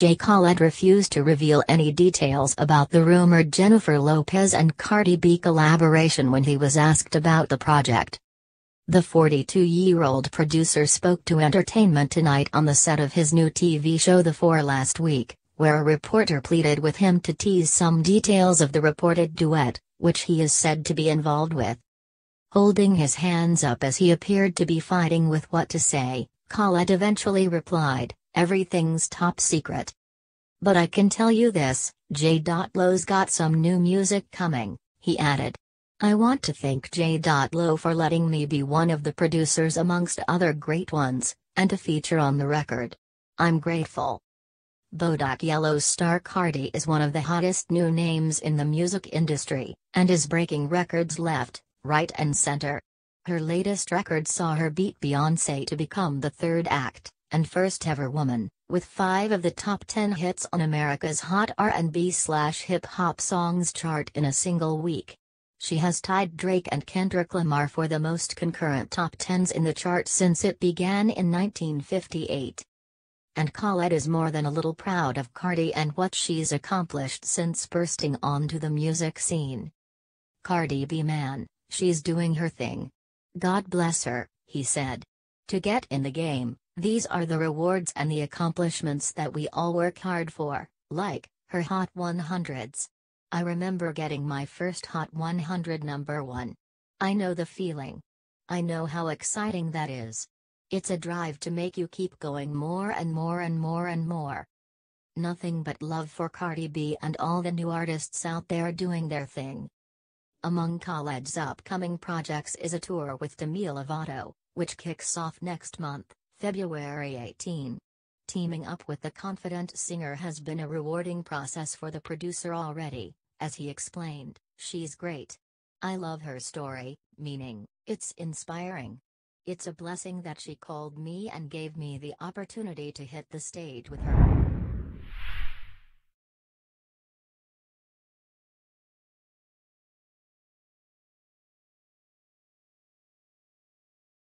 DJ Khaled refused to reveal any details about the rumored Jennifer Lopez and Cardi B collaboration when he was asked about the project. The 42-year-old producer spoke to Entertainment Tonight on the set of his new TV show The Four last week, where a reporter pleaded with him to tease some details of the reported duet, which he is said to be involved with. Holding his hands up as he appeared to be fighting with what to say, Khaled eventually replied, "Everything's top secret. But I can tell you this, J.Lo's got some new music coming," he added. "I want to thank J.Lo for letting me be one of the producers amongst other great ones, and to feature on the record. I'm grateful." Bodak Yellow's star Cardi is one of the hottest new names in the music industry, and is breaking records left, right and center. Her latest record saw her beat Beyoncé to become the third act, and first ever woman, with 5 of the top 10 hits on America's Hot R&B/Hip Hop Songs chart in a single week. She has tied Drake and Kendrick Lamar for the most concurrent top 10s in the chart since it began in 1958. And Khaled is more than a little proud of Cardi and what she's accomplished since bursting onto the music scene. "Cardi B, man, she's doing her thing. God bless her," he said. "To get in the game, these are the rewards and the accomplishments that we all work hard for, like her Hot 100s. I remember getting my first Hot 100 #1. I know the feeling. I know how exciting that is. It's a drive to make you keep going more and more and more and more." Nothing but love for Cardi B and all the new artists out there doing their thing. Among Khaled's upcoming projects is a tour with Demi Lovato, which kicks off next month, February 18. Teaming up with the confident singer has been a rewarding process for the producer already, as he explained, "She's great. I love her story, meaning, it's inspiring. It's a blessing that she called me and gave me the opportunity to hit the stage with her."